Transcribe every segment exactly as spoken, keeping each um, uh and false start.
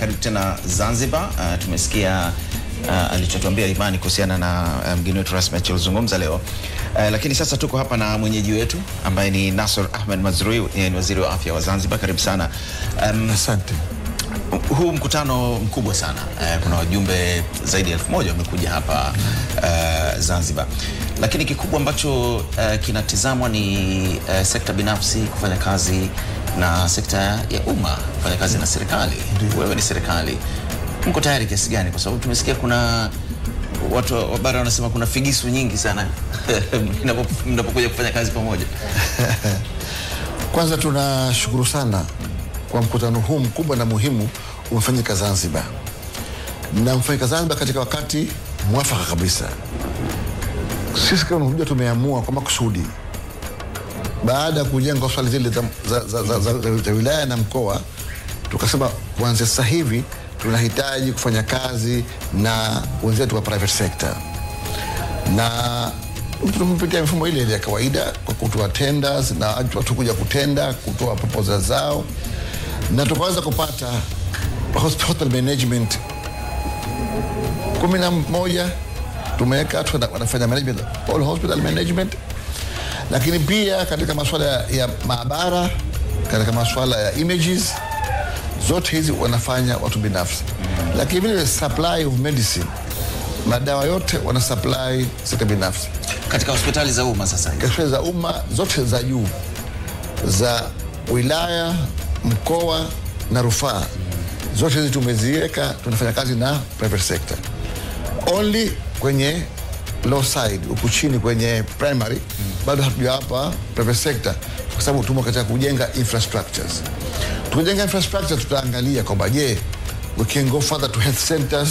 Karibu tena Zanzibar. Uh, tumesikia uh, alichotuambia Imani kuhusiana na mgeni wetu rasmi alizungumza leo. Uh, lakini sasa tuko hapa na mwenyeji wetu ambaye ni Nassor Ahmed Mazrui, ni waziri wa afya wa Zanzibar. Karibu sana. Um, Asante. Huu mkutano mkubwa sana. Uh, kuna wajumbe zaidi ya elfu moja wamekuja hapa uh, Zanzibar. Lakini kikubwa ambacho uh, kinatazamwa ni uh, sekta binafsi kufanya kazi na sekta ya umma kufanya kazi na serikali. Wewe ni serikali, mko tayari kiasi gani? Kwa sababu tumesikia kuna watu wa bara wanasema kuna figisu nyingi sana mnapokuja kufanya kazi pamoja. Kwanza tunashukuru sana kwa mkutano huu mkubwa na muhimu umefanyika Zanzibar, na umefanyika Zanzibar katika wakati mwafaka kabisa. Sisi kama huja tumeamua kwa makusudi, baada kujenga hospitali zile za, za, za, za, za, za, za wilaya na mkoa, tukasema kuanzia sasa hivi tunahitaji kufanya kazi na wenzetu wa private sector, na tumepitia mfumo ile ya kawaida kwa kutoa tenders na watu kuja kutenda kutoa proposal zao, na tukaweza kupata hospital management kumi na moja. Tumeweka watu wanafanya management, all hospital management. Lakini pia katika masuala ya maabara, katika masuala ya images, zote hizi wanafanya watu binafsi. Lakini vile supply of medicine, madawa yote wana supply sekta binafsi. Katika hospitali za umma sasa, katika hospitali za umma zote za juu, za wilaya, mkoa na rufaa, zote hizi tumeziweka, tunafanya kazi na private sector. Only kwenye low side, huku chini kwenye primary, mm. bado hatuja hapa private sector kwa sababu tumo katika kujenga infrastructures. Tukijenga infrastructure tutaangalia kwamba je, we can go further to health centers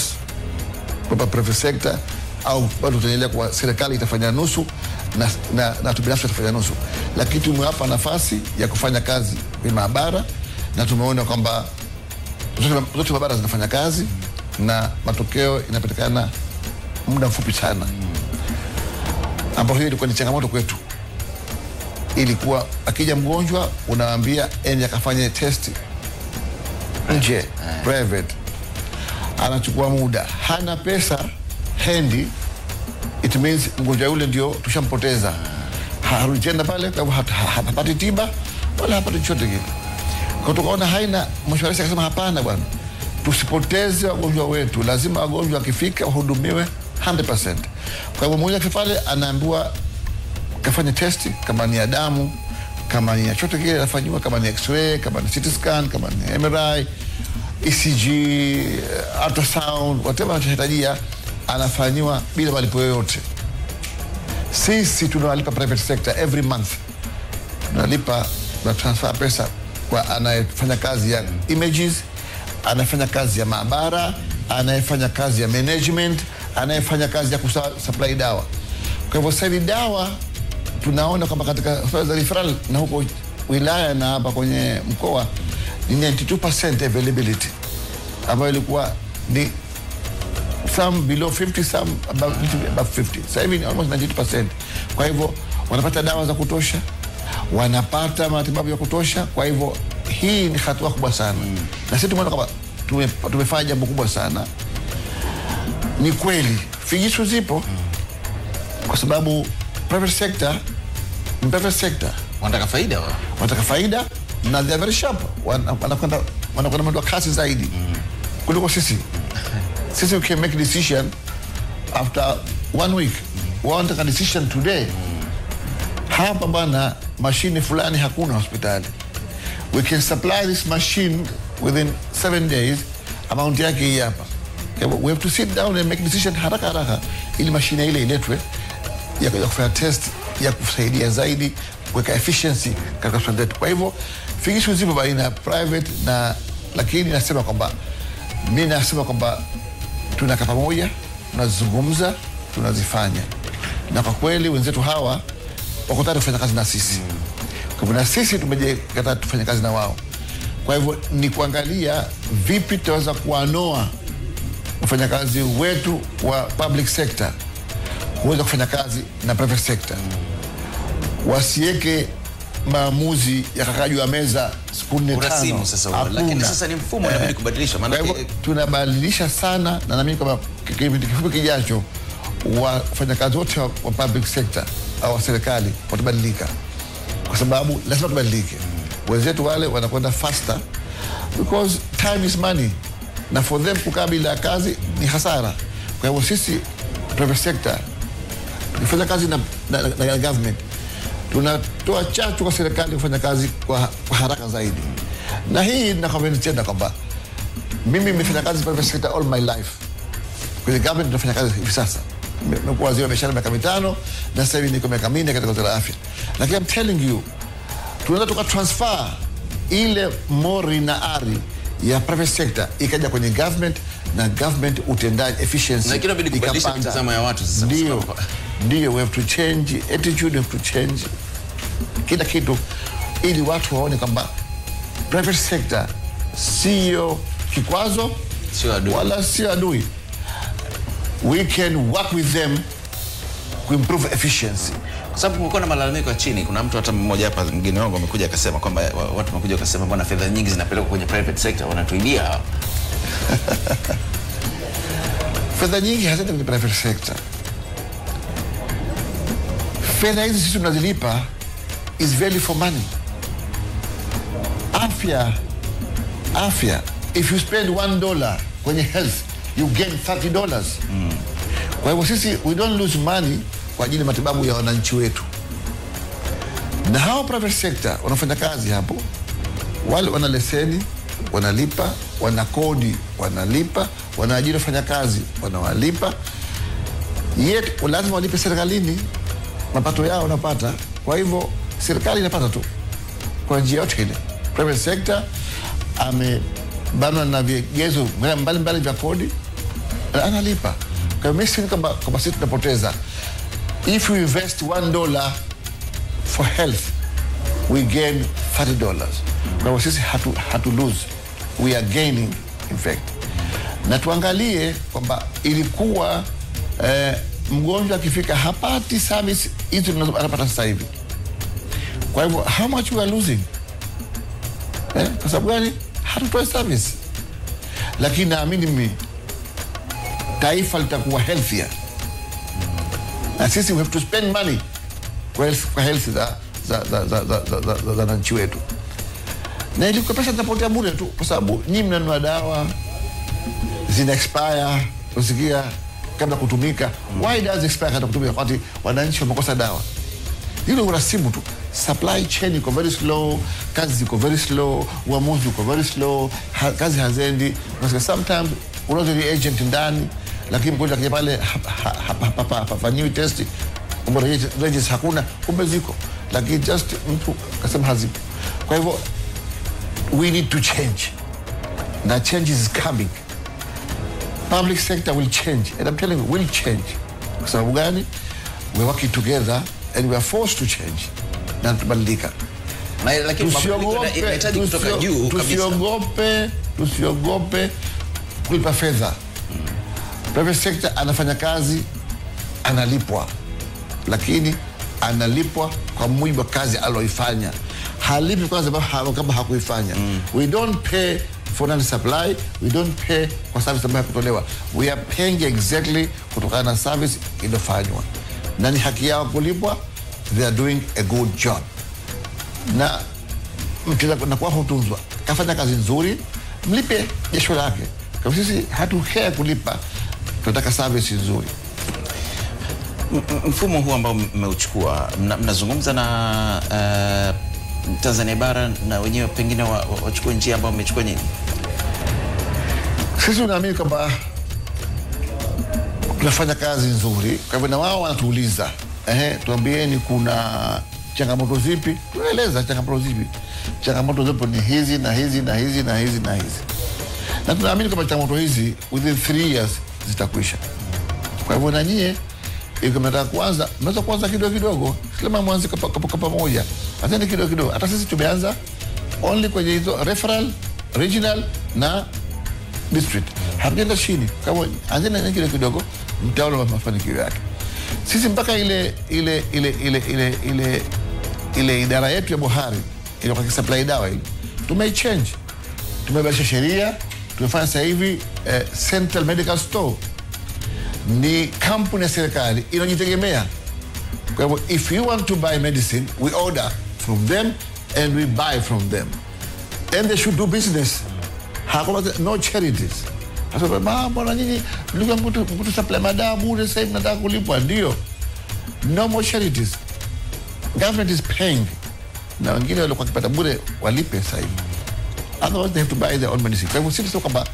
kwa private sector au bado tunaendelea kwa serikali itafanya nusu na na, na tubinafsi itafanya nusu. Lakini tumewapa nafasi ya kufanya kazi kwa maabara, na tumeona kwamba zote maabara zinafanya kazi na matokeo inapatikana muda mfupi sana. Ambapo hiyo ilikuwa ni changamoto kwetu. Ilikuwa akija mgonjwa unaambia ende akafanye test nje private, anachukua muda, hana pesa handy, it means mgonjwa yule ndio tushampoteza, harudi tena pale kwa sababu hapati tiba wala hapati chochote kile. Kwa tukaona haina mshauri, akasema hapana bwana, tusipoteze wagonjwa wetu, lazima wagonjwa akifika wahudumiwe mia moja. Kwa hivyo mmoja kifale anaambiwa kafanye test, kama ni ya damu, kama ni ya chochote kile anafanywa, kama ni x-ray, kama ni C T scan, kama ni M R I, E C G, ultrasound, whatever anachohitajia anafanywa bila malipo yoyote. Sisi tunawalipa private sector every month. Tunalipa na transfer pesa kwa anayefanya kazi ya images, anafanya kazi ya maabara, anayefanya kazi ya management, anayefanya kazi ya kusupply dawa. Kwa hivyo sasa dawa tunaona kama katika hospitali za referral na huko wilaya na hapa kwenye mkoa ni tisini na mbili asilimia availability, ambayo ilikuwa ni some below fifty, some above fifty. Sasa hivi ni almost tisini na mbili asilimia. Kwa hivyo wanapata dawa za kutosha, wanapata matibabu ya kutosha. Kwa hivyo hii ni hatua kubwa sana. Na sisi tumeona kwamba tumefanya jambo kubwa sana. Ni kweli figisu zipo kwa sababu private sector private sector wanataka faida wao. Wanataka faida na they are very sharp. Wanakwenda wanakwenda mwendo kasi zaidi kuliko sisi. Sisi we can make decision after one week. Wao wanataka decision today. Hapa bana mashine fulani hakuna hospitali. We can supply this machine within seven days. Amount yake hapa. Okay, we have to sit down and make decision haraka haraka ili mashine ile iletwe ya kufanya test, ya kusaidia zaidi kuweka efficiency katika standard. Kwa hivyo fikishi zipo baina private na, lakini nasema kwamba mimi nasema kwamba tunaka pamoja, tunazungumza, tunazifanya. Na kwa kweli wenzetu hawa wako tayari kufanya kazi na sisi. Kwa hivyo na sisi tumejikataa tufanye kazi na wao. Kwa hivyo ni kuangalia vipi tutaweza kuanoa kufanya kazi wetu wa public sector kuweza kufanya kazi na private sector, wasiweke maamuzi yakakajwa meza siku nne tano. Sasa lakini sasa ni mfumo unabidi kubadilisha, maana tunabadilisha sana, na naamini kama kipindi kifupi kijacho wafanyakazi wote wa public sector au serikali watabadilika, kwa sababu lazima tubadilike. Wenzetu wale wanakwenda faster because time is money, na for them kukaa bila kazi ni hasara. Kwa hivyo sisi private sector kufanya kazi na, na, na, na government, tunatoa chachu kwa serikali kufanya kazi kwa, kwa haraka zaidi. Na hii ninakwambia tena kwamba mimi nimefanya kazi private sector all my life. Kwa government tunafanya kazi hivi sasa. Nimekuwa waziri wa biashara miaka mitano na sasa hivi niko miaka minne katika wizara ya afya. Lakini I'm telling you, tunaweza tuka transfer ile mori na ari ya private sector ikaja kwenye government, na government utendaji efficiency. Na kila bidi kubadilisha mtazamo ya watu sasa. Ndio. Ndio, we have to change attitude, we have to change kila kitu ili watu waone kwamba private sector sio kikwazo, sio adui, wala sio adui. We can work with them to improve efficiency. Kwa sababu kulikuwa na malalamiko ya chini. Kuna mtu hata mmoja hapa mgeni wangu amekuja akasema kwamba watu wamekuja akasema bwana, fedha nyingi zinapelekwa kwenye private sector, wanatuibia hao. Fedha nyingi hazipo kwenye private sector. Fedha hizi sisi tunazilipa is value for money. Afya, afya. If you spend one dollar kwenye health, you gain thirty dollars. Mm. Kwa hivyo sisi we don't lose money kwa ajili matibabu ya wananchi wetu. Na hao private sector wanafanya kazi hapo, wale wana leseni wanalipa, wana kodi wanalipa, wanaajiri wafanya kazi wanawalipa. Yet lazima walipe serikalini mapato yao wanapata. Kwa hivyo serikali inapata tu kwa njia yote ile. Private sector amebanwa na vigezo mbali mbali vya kodi, analipa. Kwa mimi sisi kama kama sisi tunapoteza. If you invest one dollar for health, we gain thirty dollars. Kwa sisi hatu hatu lose, we are gaining in fact. Na tuangalie kwamba ilikuwa eh, mgonjwa akifika hapati service hizo tunazopata sasa hivi. Kwa hivyo how much we are losing? Eh, kwa sababu gani hatutoi service? Lakini naamini mimi taifa litakuwa healthier. Na sisi we have to spend money kwa health, kwa health za za za za za za, za, za, za nchi yetu. Na ile pesa zinapotea bure tu kwa sababu nyinyi mnanunua dawa zina expire, usikia kabla kutumika. Why does expire kabla kutumika? Kwa sababu wananchi wamekosa dawa. Hilo urasimu tu. Supply chain iko very slow, kazi iko very slow, uamuzi uko very slow, ha, kazi hazendi. Because sometimes unaweza ni agent ndani, lakini mgonjwa kija pale hafanyiwi test, kumbe register hakuna, kumbe ziko, lakini just mtu kasema hazipo. Kwa hivyo we need to change. Na change is coming. Public sector will change, and I'm telling you, will change. Kwa sababu gani? We're working together and we are forced to change. Na tubadilika. Lakini mabadiliko yanahitaji kutoka juu kabisa. Tusiogope, tusiogope kulipa fedha. Private sector anafanya kazi, analipwa. Lakini analipwa kwa mujibu wa kazi aloifanya. Halipi kwa sababu kama hakuifanya. Mm. We don't pay for non supply, we don't pay kwa service ambayo kutolewa. We are paying exactly kutokana na service iliyofanywa. Na ni haki yao kulipwa. They are doing a good job. Na mtenda kuna kwa hutunzwa. Kafanya kazi nzuri, mlipe jesho lake. Kwa sisi hatu care kulipa, tunataka service nzuri. Mfumo huu ambao mmeuchukua, mnazungumza na uh, Tanzania bara na wenyewe pengine wachukue njia ambayo mmechukua nyinyi? Sisi tunaamini kwamba tunafanya kazi nzuri. Kwa hivyo na wao wanatuuliza, ehe, tuambieni kuna changamoto zipi? Tunaeleza changamoto zipi. Changamoto zipo ni hizi na hizi na hizi na hizi na hizi. Na tunaamini kwamba changamoto hizi within three years zitakwisha. Kwa hivyo na nyie iko mtaka kuanza, mnaweza kuanza kidogo kidogo. Kama mwanzo kapa pamoja. Atende kidogo kidogo. Hata sisi tumeanza only kwenye hizo referral, regional na district. Hapenda chini. Kama anzeni kidogo kidogo, mtaona mafanikio yake. Sisi mpaka ile ile ile ile ile ile ile idara yetu ya bohari ile kwa supply dawa ile tumei-change, tumebadilisha sheria, tumefanya sasa hivi eh, Central Medical Store ni kampuni ya serikali inajitegemea. Kwa hivyo if you want to buy medicine, we order from them and we buy from them, and they should do business. Hakuna no charities. Sasa mambo na nini ndugu mtu mtu supply madawa bure sasa hivi nataka kulipwa ndio. No more charities. Government is paying. Na wengine wale kwa kupata bure walipe sasa hivi. Otherwise they have to buy their own medicine. Kwa hivyo sisi sio kwamba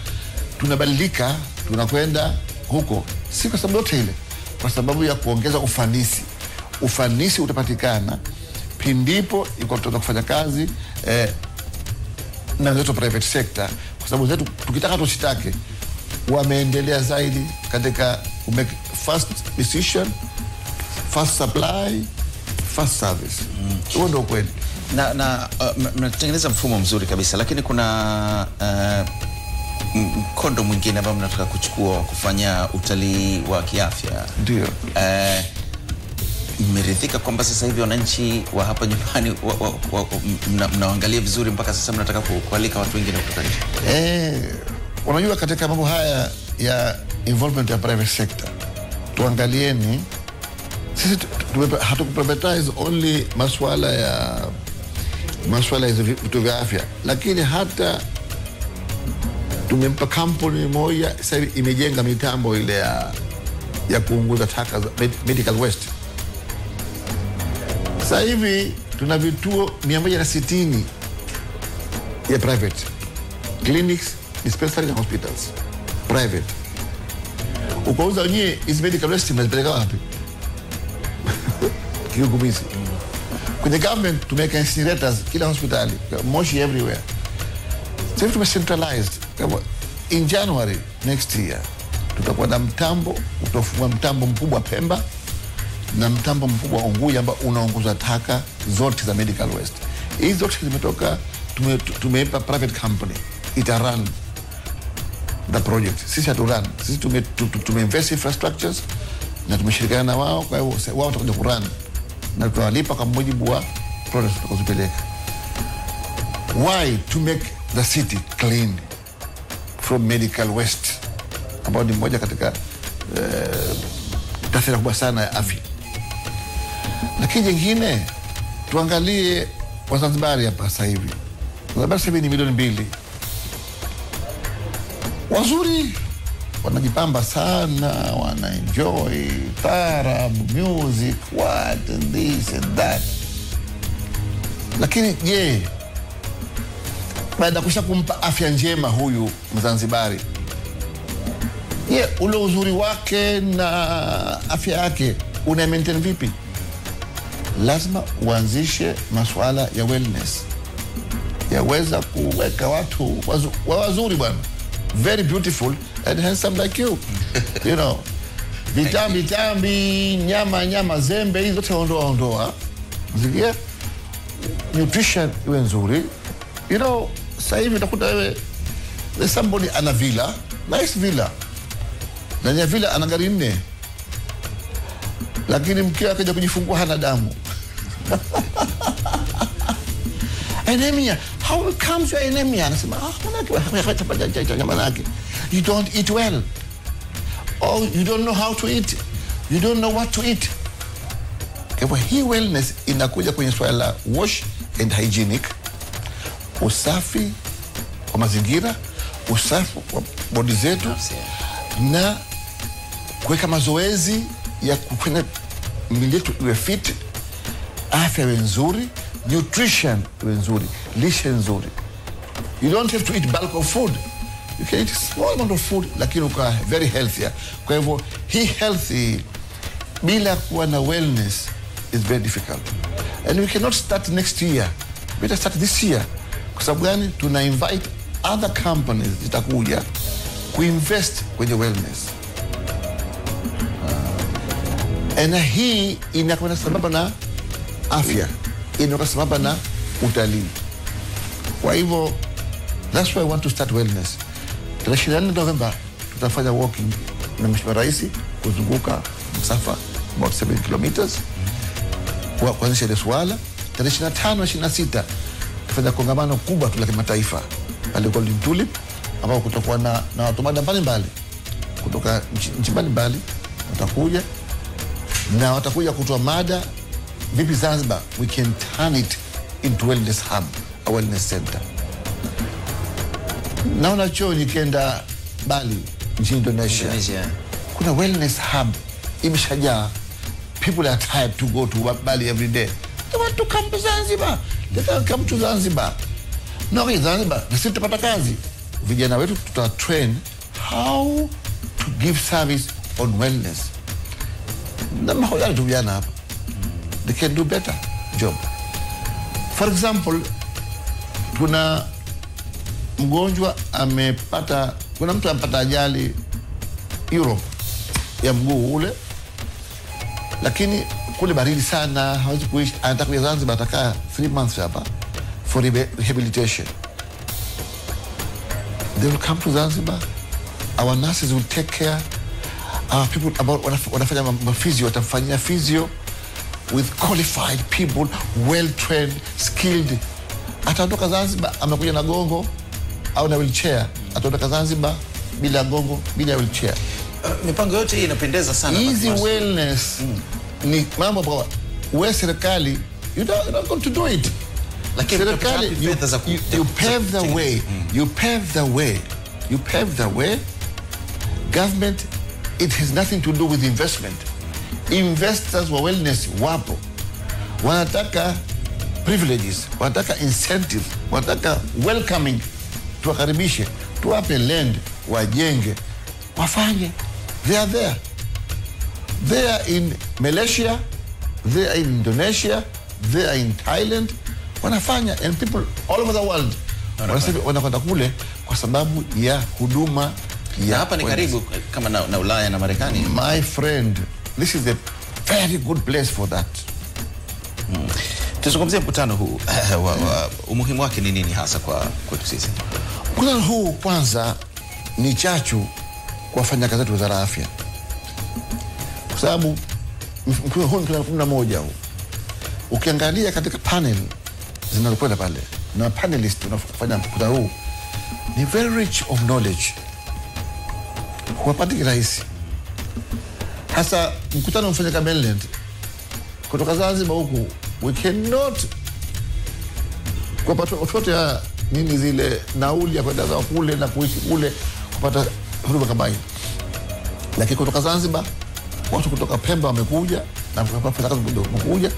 tunabadilika, tunakwenda huko. Si kwa sababu yote ile. Kwa sababu ya kuongeza ufanisi. Ufanisi utapatikana pindipo iko mtoto kufanya kazi eh, na zetu private sector, kwa sababu zetu tukitaka tusitake wameendelea zaidi katika make fast decision, fast supply, fast service. Huo ndio kweli. Na na mnatengeneza uh, mfumo mzuri kabisa, lakini kuna uh, mkondo mwingine ambao mnataka kuchukua kufanya utalii wa kiafya. Ndio. Eh mmeridhika kwamba sasa hivi wananchi wa hapa nyumbani mnaangalia vizuri mpaka sasa mnataka kualika watu wengine kutoka nje? Eh, unajua katika mambo haya ya involvement ya private sector, tuangalieni sisi hatukuprivatize only masuala ya masuala ya vitu vya afya, lakini hata tumempa kampuni moja sasa imejenga mitambo ile ya ya kuunguza taka medical waste. Sasa hivi tuna vituo mia moja na sitini ya private clinics, dispensaries na hospitals private. Ukauza wenyewe hizi medical waste mnazipeleka wapi? Kigumizi. Kwenye government tumeweka incinerators kila hospitali, moshi everywhere. Sasa hivi tumecentralized. In January next year tutakuwa na mtambo, utafungua mtambo mkubwa Pemba na mtambo mkubwa Unguja ambao unaongoza taka zote za medical waste. Hizo zote zimetoka tumeipa private company. Ita run the project. Sisi hatu run. Sisi tume, tume invest infrastructures na tumeshirikiana na wao, kwa hiyo wao watakuja ku run na tutawalipa kwa mujibu wa project tutakazopeleka. Why to make the city clean from medical waste? Ambao ni moja katika tasira kubwa sana ya afya. Lakini jingine tuangalie Wazanzibari hapa sasa hivi. Wazanzibari sasa ni milioni mbili. Wazuri wanajipamba sana, wana enjoy tarab, music, what and this and that. Lakini je, yeah, baada kusha kumpa afya njema huyu Mzanzibari, ye yeah, ule uzuri wake na afya yake una maintain vipi? Lazima uanzishe masuala ya wellness. Yaweza kuweka watu wazu, wazuri bwana, very beautiful and handsome like you. You know, vitambi tambi, nyama nyama zembe hizo zote ondoa ondoa. Mzikia nutrition iwe nzuri. You know, sasa hivi utakuta wewe somebody ana villa, nice villa. Na nya villa ana gari nne. Lakini mkeo akaja kujifungua hana damu. Anemia. How comes your anemia? Anasema, "Ah, you don't eat well. Oh, you don't know how to eat. You don't know what to eat." Kwa hii wellness inakuja kwenye swala la wash and hygienic. Usafi kwa mazingira, usafi kwa bodi zetu, na kuweka mazoezi ya kufanya mwili wetu uwe fit, afya nzuri, nutrition nzuri, lishe nzuri. You don't have to eat bulk of food. You can eat small amount of food lakini ukawa very healthy. Kwa hivyo hii healthy bila kuwa na wellness is very difficult. And we cannot start next year. We just start this year. Kwa sababu gani? Tuna invite other companies zitakuja kuinvest kwenye wellness. Uh, na hii inakuwa sababu na afya, inakuwa sababu na utalii. Kwa hivyo that's why I want to start wellness. tarehe ishirini na nne Novemba tutafanya walking na Mheshimiwa Rais kuzunguka msafa wa seven kilometers. Kwa kuanzia Dar es Salaam tarehe ishirini na tano na ishirini na sita kufanya kongamano kubwa tu la kimataifa pale kwa Tulip, ambao kutakuwa na na watu mbalimbali kutoka nchi mbalimbali watakuja na watakuja kutoa mada vipi Zanzibar we can turn it into wellness hub, a wellness center. Naona chuo nikienda Bali nchini Indonesia, Indonesia kuna wellness hub imeshajaa. People are tired to go to Bali every day. They want to come to Zanzibar. They can come to Zanzibar. No, Zanzibar, sisi tutapata kazi. Vijana wetu tuta train how to give service on wellness. Na mahodari tu vijana hapa, they can do better job. For example, kuna mgonjwa amepata, kuna mtu amepata ajali Europe ya mguu ule, lakini kule baridi sana hawezi kuishi, anataka kuja Zanzibar, atakaa three months hapa for rehabilitation. They will come to Zanzibar, our nurses will take care, our people about wanafanya mafizio, watafanyia physio with qualified people, well trained, skilled. Atatoka Zanzibar amekuja na gongo au na wheelchair, atatoka Zanzibar bila gongo, bila wheelchair. Uh, mipango yote hii inapendeza sana. Easy wellness mm. ni mambo kwa wewe serikali, you don't, you're not going to do it. Lakini serikali you, you, you pave the way, mm. you pave the way, you pave the way. Government, it has nothing to do with investment. Investors wa wellness wapo, wanataka privileges, wanataka incentives, wanataka welcoming, tuwakaribishe, tuwape land, wajenge, wafanye. They are there. They are in Malaysia, they are in Indonesia, they are in Thailand. Wanafanya, and people all over the world wanakwenda kule kwa sababu ya huduma ya hapa ni karibu kama na, na Ulaya na Marekani. My friend, this is a very good place for that. Mm. Tuzungumzie mkutano huu wa, wa, umuhimu wake ni nini hasa kwa kwetu sisi? Mkutano huu kwanza ni chachu kwa wafanyakazi wetu wa afya. Kwa sababu mkutano huu ni moja huu. Ukiangalia katika panel zinazokwenda pale na panelists tunafanya mkutano huu ni very rich of knowledge. Kuwapatia rahisi. Hasa mkutano umefanyika mainland kutoka Zanzibar huku, we cannot kupata ototo ya nini zile nauli ya kwenda zao kule na kuishi kule kupata huduma kama hiyo. Lakini kutoka Zanzibar watu kutoka Pemba wamekuja na kupata kazi wamekuja,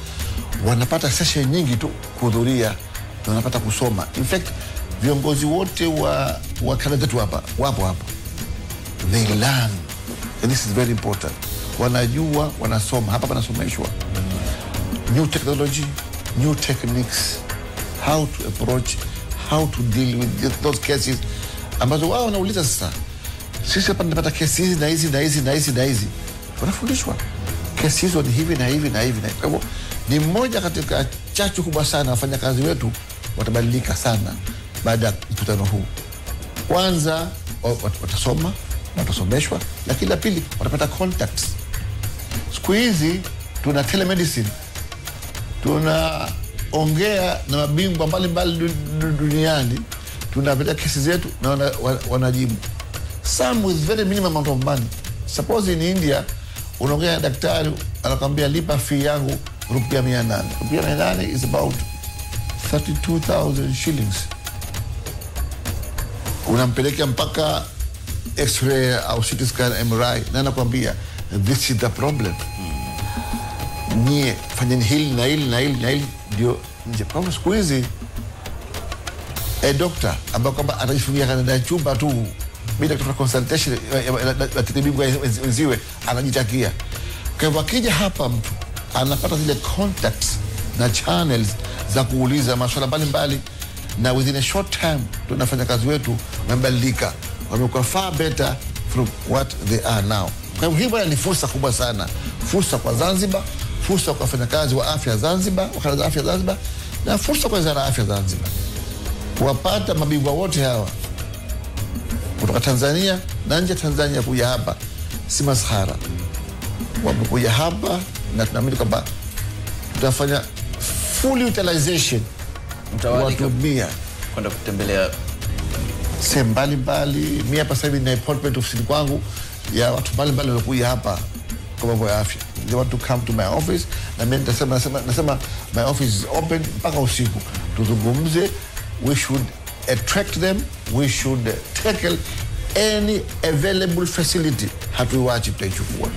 wanapata session nyingi tu kuhudhuria na wanapata kusoma. In fact, viongozi wote wa wa kanda hapa wapo hapo. They learn, and this is very important. Wanajua, wanasoma, hapa panasomeshwa new technology, new techniques, how to approach, how to deal with those cases. Ambazo wao wanauliza sasa, sisi hapa tunapata kesi hizi na hizi na hizi na hizi na hizi, wanafundishwa kesi hizo ni hivi na hivi na hivi na hivyo. Ni moja katika chachu kubwa sana, wafanyakazi wetu watabadilika sana baada ya mkutano huu. Kwanza watasoma, watasomeshwa, lakini la pili watapata contacts. Siku hizi tuna telemedicine, tunaongea na mabingwa mbalimbali duniani, tunapata kesi zetu na wanajibu, some with very minimum amount of money. Suppose in India unaongea na daktari anakuambia lipa fee yangu rupia mia nane. Rupia mia nane is about thirty-two thousand shillings. Unampeleka mpaka X-ray au C T scan, M R I, na nakwambia this is the problem. Nye fanyeni hili na hili na hili na hili ndio nje. Kwa siku hizi a doctor ambaye kwamba anajifungia kana chumba tu bila kufanya consultation na tabibu wenziwe anajitakia. Kwa hivyo akija hapa mtu anapata zile contacts na channels za kuuliza maswala mbalimbali, na within a short time tunafanya kazi wetu wamebadilika, wamekuwa far better from what they are now. Kwa hivyo hii ni fursa kubwa sana, fursa kwa Zanzibar, fursa kwa wafanyakazi wa afya Zanzibar, wakazi afya Zanzibar, na fursa kwa wizara ya afya Zanzibar kuwapata mabingwa wote hawa kutoka Tanzania na nje Tanzania kuja hapa. Si masahara wamekuja hapa na tunaamini kwamba tutafanya full utilization mtawalika kwenda kutembelea sehemu mbalimbali. Mimi hapa sasa hivi na appointment ofisini kwangu ya watu mbalimbali waliokuja hapa kwa mambo ya afya. They want to come to my office, na mimi nasema nasema nasema my office is open mpaka usiku. Tuzungumze, we should attract them, we should tackle any available facility hatuiwachi tutaichukua.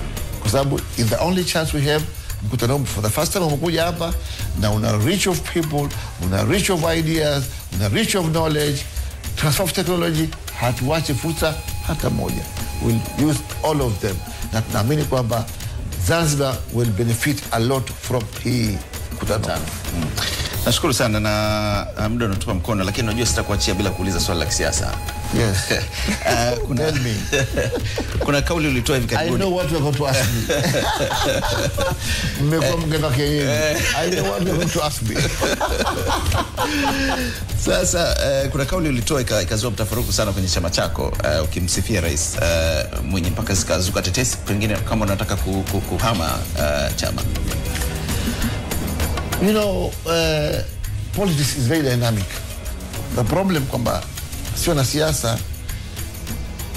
Kwa sababu is the only chance we have. Mkutano for the first time umekuja hapa na una reach of people, una reach of ideas, una reach of knowledge, transfer of technology, hatuwachi fursa hata moja. We'll use all of them. Na tunaamini kwamba Zanzibar will benefit a lot from hii mkutano. Mm. Nashukuru sana na muda unatupa mkono, lakini unajua sitakuachia bila kuuliza swali la kisiasa. Yes. uh, kuna tell me. Kuna kauli ulitoa hivi karibuni. I know what you are going to ask me. Mmekuwa mkitaka yeye. I know what you are going to ask me. Sasa uh, kuna kauli ulitoa ikazua mtafaruku sana kwenye chama chako, uh, ukimsifia Rais uh, Mwinyi mpaka zikazuka tetesi pengine kama unataka kuhama uh, chama. You know, uh, politics is very dynamic. The problem kwamba sio na siasa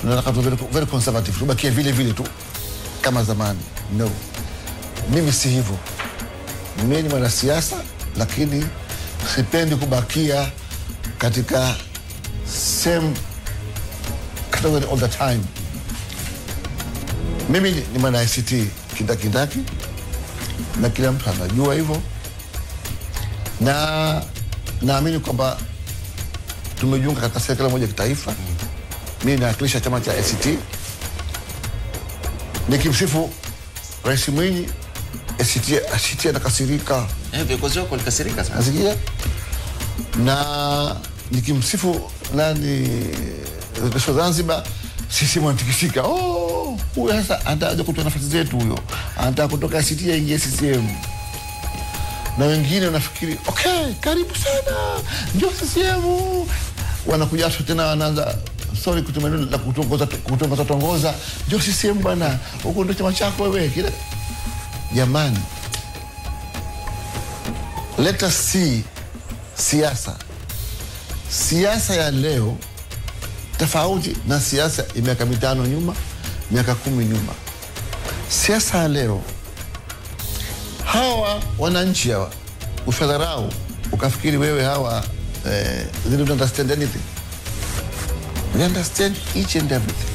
tunataka tu very conservative, tubakie vile vile tu kama zamani. No. Mimi si hivyo. Mimi ni mwanasiasa, lakini sipendi kubakia katika same category all the time. Mimi ni mwana I C T kindakindaki, na kila mtu anajua hivyo. Na naamini kwamba tumejiunga katika serikali moja ya kitaifa. Mimi nawakilisha chama cha I C T. Nikimsifu Rais Mwinyi, I C T I C T atakasirika. Eh, viongozi wako walikasirika sana. Asikia? Na nikimsifu nani Rais Zanzibar, sisi mwantikishika. Oh, huyu hasa anataka kutoa nafasi zetu huyo. Anataka kutoka I C T aingie C C M. Na wengine wanafikiri, okay, karibu sana, njoo C C M. Wanakuja tena wanaanza, sorry kutumia neno la kutongoza kutongoza tongoza, njoo C C M bwana, huko ndio chama chako wewe kile. Jamani, let us see siasa. Siasa ya leo tofauti na siasa ya miaka mitano nyuma, miaka kumi nyuma. Siasa ya leo hawa wananchi hawa ushadharau ukafikiri wewe hawa eh, they don't understand anything. They understand each and everything.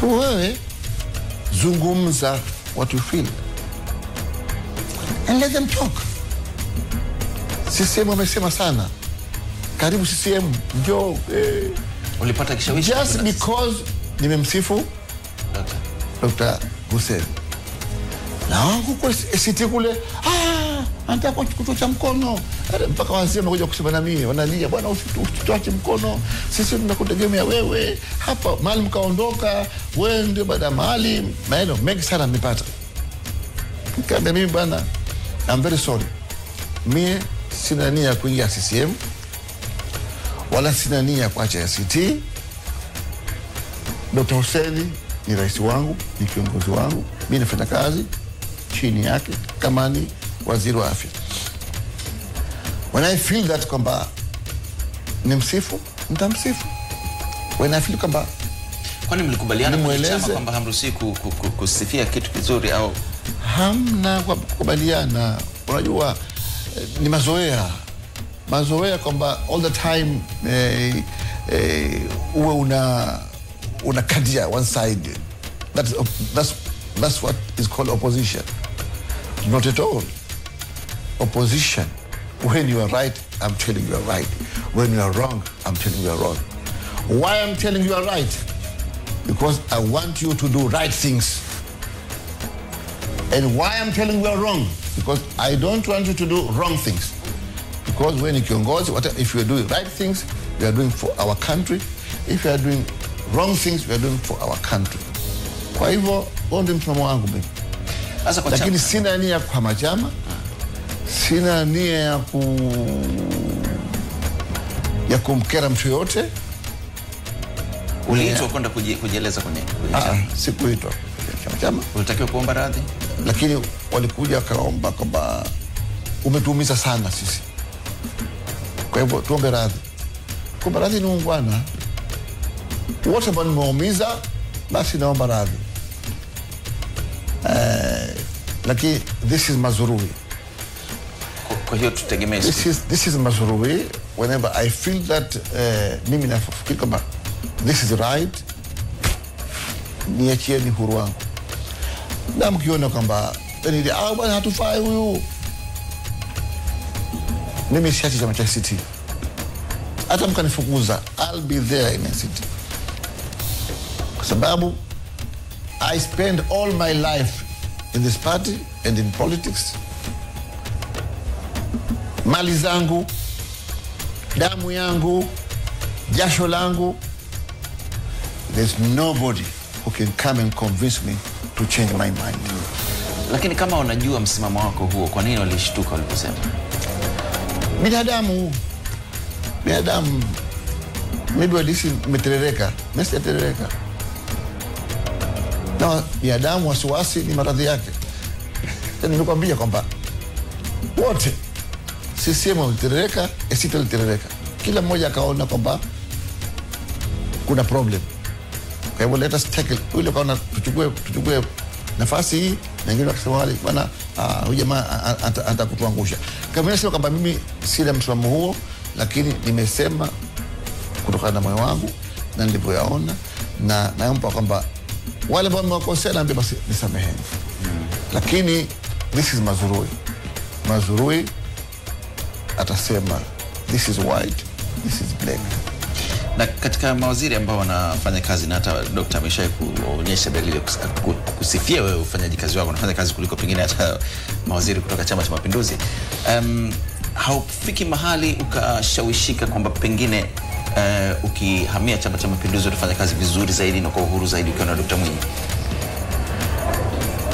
Kwa wewe zungumza what you feel and let them talk. C C M wamesema sana, karibu C C M, njoo. Eh, ulipata kishawishi just because nimemsifu Doctor Hussein. Na kwa sisi kule ah anataka kutuacha mkono mpaka wanasema kuja kusema na mimi wanalia bwana usituache mkono, sisi tunakutegemea wewe hapa mali mkaondoka wewe ndio baada mali maeno mengi sana mmepata. Nikamwambia mimi bwana, I'm very sorry, mimi sina nia kuingia C C M wala sina nia kuacha I C T. Doctor Hussein ni rais wangu, ni kiongozi wangu, mimi nafanya kazi chini yake kama ni waziri wa afya. When I feel that kwamba nimsifu, nitamsifu. When I feel kwamba kwani mlikubaliana kwamba hamruhusi kusifia kitu kizuri au hamna kukubaliana? Unajua ni mazoea. Mazoea kwamba all the time eh, eh, uwe una una kadia one side. That's that's that's what is called opposition. Not at all. Opposition. When you are right, I'm telling you are right. When you are wrong, I'm telling you are wrong. Why I'm telling you are right? Because I want you to do right things. And why I'm telling you are wrong? Because I don't want you to do wrong things. Because when you can go, if you are doing right things, we are doing for our country. If you are doing wrong things, we are doing for our country. Kwa hivyo, ndio msimamo wangu mimi. Sasa kwa lakini sina nia ya kuhama chama. Sina nia ya ku ya kumkera mtu yote. Uliitwa kwenda kujieleza kwenye chama? Sikuitwa chama chama. Ulitakiwa kuomba radhi. Lakini walikuja wakaomba kwamba umetuumiza sana sisi. Kwa hivyo tuombe radhi. Kuomba radhi ni ungwana. Wote ambao nimeumiza, basi naomba radhi. Eh, lakini this is Mazrui. Kwa hiyo tutegemee. This is this is Mazrui. Whenever I feel that uh, mimi nafikiri kama this is right, niachie ni huru wangu. Na mkiona kwamba ni ah bwana hatufai huyu, mimi siachi Chama cha City. Hata mkanifukuza, I'll be there in the city. Kwa sababu I spend all my life in this party and in politics. Mali zangu, damu yangu, jasho langu. There's nobody who can come and convince me to change my mind. Lakini kama unajua msimamo wako huo, kwa nini ulishtuka uliposema? Binadamu, binadamu, mimi walisi meterereka, mesterereka. Na binadamu wasiwasi ni maradhi yake. Nilikwambia kwamba wote sisema ulitereka, esita ulitereka. Kila mmoja kaona kwamba kuna problem. Kwa hivyo let us tackle. Ule kaona tuchukue tuchukue nafasi hii, na ngine wakisema wale bwana huyu jamaa atakutuangusha. Kama nasema kwamba mimi sina msimamo huo, lakini nimesema kutokana na moyo wangu na nilipoyaona, na naomba kwamba wale ambao wamekosea na basi nisameheni. Lakini this is Mazrui. Mazrui atasema this is white, this is black. Na katika mawaziri ambao wanafanya kazi, na hata Dr. ameshaye kuonyesha dalili kusifia wewe ufanyaji kazi wako, unafanya kazi kuliko pengine hata mawaziri kutoka Chama cha Mapinduzi, um, haufiki mahali ukashawishika kwamba pengine uh, ukihamia Chama cha Mapinduzi utafanya kazi vizuri zaidi na kwa uhuru zaidi ukiwa na Dr. Mwinyi?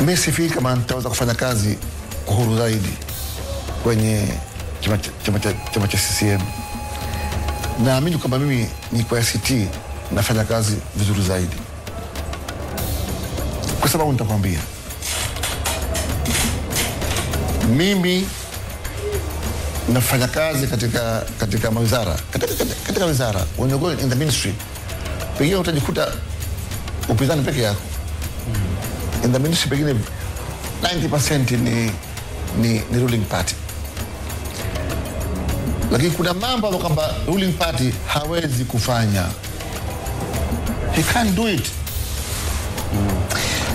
Mimi sifikiri kama nitaweza kufanya kazi kwa uhuru zaidi kwenye Chama cha chama cha C C M. Naamini kwamba mimi ni kwa I C T nafanya kazi vizuri zaidi. Kwa sababu nitakwambia, mimi nafanya kazi katika katika wizara, katika katika wizara, when you go in the ministry, pengine utajikuta upinzani peke yako. In the ministry pengine ninety percent ni ni ni ruling party. Lakini kuna mambo kwamba ruling party hawezi kufanya. He can't do it. Mm.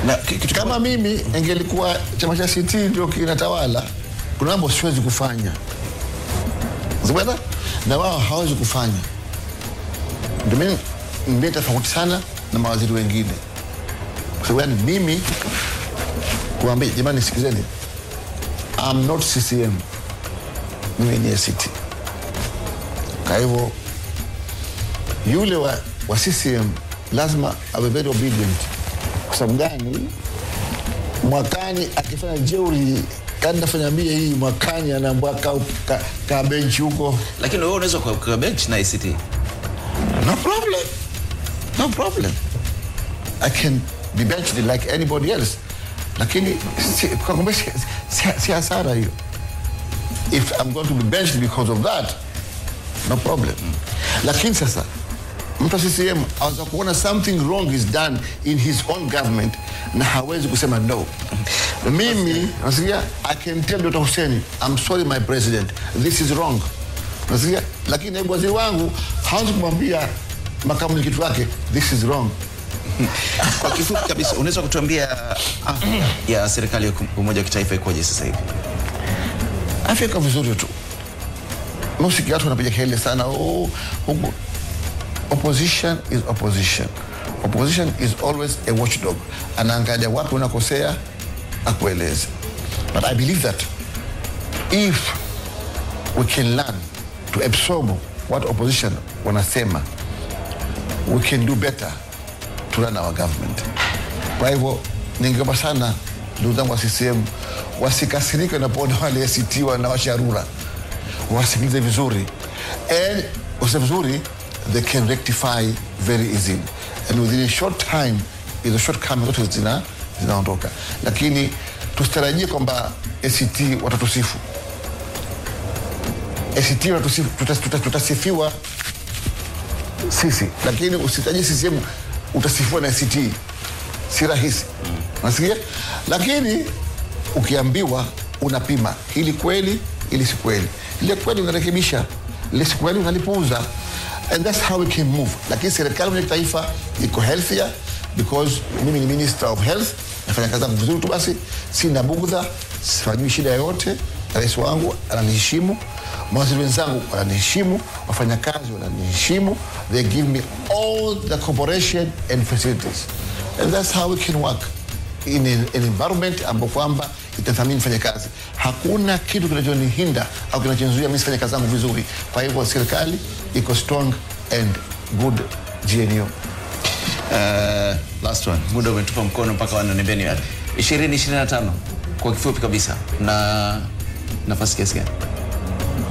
Na kitu kama mimi ingelikuwa Chama cha C C M ndio kinatawala, kuna mambo siwezi kufanya. Zibana? Na wao hawezi kufanya. Ndio mimi mbeta tofauti sana na mawaziri wengine. Kwa sababu mimi kuambia jamani sikizeni, I'm not C C M. Mimi ni I C T. Kwa hivyo yule wa, wa C C M lazima awe very obedient. Kwa sababu gani? Mwakani akifanya jeuri kani nafanya mie hii, mwakani anaambia ka, ka, ka bench huko. Lakini wewe unaweza kwa, kwa bench na I C T? No problem. No problem. I can be benched like anybody else. Lakini si, kwa kumbe si, si, si hasara hiyo. If I'm going to be benched because of that, no problem. Lakini sasa, mtu C C M, aweza kuona something wrong is done in his own government, na hawezi kusema no. Mimi, nasikia, I can tell Doctor Hussein, I'm sorry my president, this is wrong. Nasikia, lakini naibu waziri wangu, hawezi kumwambia makamu mwenyekiti wake, this is wrong. Kwa kifupi kabisa, unaweza kutuambia afya ya serikali ya umoja wa kitaifa ikoje sasa hivi? Afya iko vizuri tu. Msiki watu wanapiga kelele sana, oh, oh, opposition is opposition. Opposition is always a watchdog. Anaangalia wapi unakosea, akueleze. But I believe that if we can learn to absorb what opposition wanasema, we can do better to run our government. Kwa hivyo, ningeomba sana ndugu zangu wa C C M, wasikasirike wanapoona wale I C T wanawasharura. Wasikilize vizuri, and vizuri, they can rectify very easily, and within a short time is a short time zote zina zinaondoka. Lakini tusitarajie kwamba I C T watatusifu. heshima, tutasifiwa sisi, lakini usitaje sisemu utasifiwa na C T. Si rahisi. Unasikia? Lakini ukiambiwa unapima hili kweli, hili si kweli. Ile kweli unarekebisha, ile si kweli unalipuuza. And that's how we can move. Lakini serikali ya taifa iko healthier because mimi ni minister of health, nafanya kazi yangu vizuri tu basi, sina bugudha, sifanyi shida yoyote. Rais wangu ananiheshimu, mawaziri wenzangu wananiheshimu, wafanyakazi wananiheshimu. They give me all the cooperation and facilities. And that's how we can work in an environment ambapo kwamba itathamini fanya kazi. Hakuna kitu kinachonihinda au kinachonizuia mimi sifanye kazi yangu vizuri. Kwa hivyo serikali iko strong and good G N U. Uh, last one. Muda umetupa mkono mpaka wanani Ben Yawad. ishirini ishirini na tano kwa kifupi kabisa. Na nafasi kiasi gani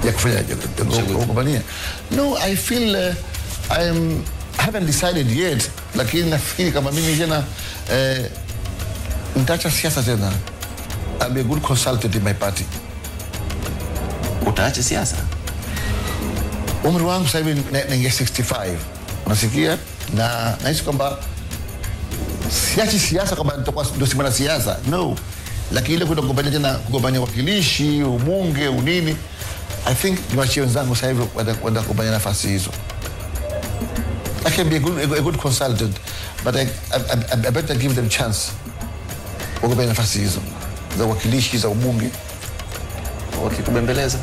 ya kufanya jambo? No, I feel uh, I'm I haven't decided yet, lakini nafikiri kama mimi jana eh, nitaacha siasa tena. I'm a good consultant in my party. Utaacha siasa? Umri wangu sasa hivi ni sitini na tano. Unasikia? Na naishi kwamba siachi siasa kama nitakuwa ndio simana siasa. No. Lakini ile kwenda kugombania tena, kugombania wakilishi, ubunge, unini, I think ni wachio wenzangu sasa hivi kwenda kugombania nafasi hizo. I can be a good, a good consultant, but I, I, I better give them chance. Wagombea nafasi hizo za wakilishi, za ubunge. Wakikubembeleza?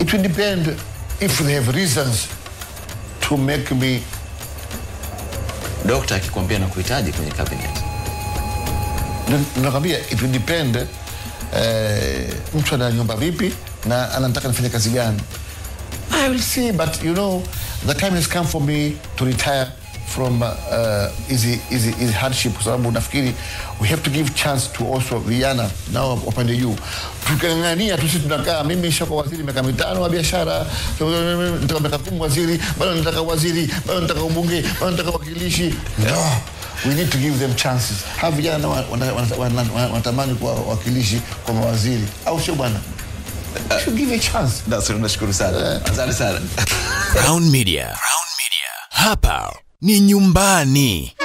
It will depend if they have reasons to make me... Doctor, akikwambia na kuhitaji kwenye cabinet. Nakwambia, it will depend uh, mtu ananiomba vipi na anataka nifanye kazi gani. I will see, but you know, the time has come for me to retire from uh, easy, easy, easy hardship. We have to give chance to also Viana now upon the you. Tukangania tu sisi tunakaa, mimi shako waziri miaka mitano wa biashara, nataka mtakamu waziri, bado nataka waziri, bado nataka mbunge, bado nataka wakilishi. No, we need to give them chances. Have Viana wanatamani kwa wakilishi, kwa waziri. Au sio bwana? I should give a chance. Nassor, nashukuru sana. Asante sana. Crown Media. Crown Media. Hapa ni nyumbani.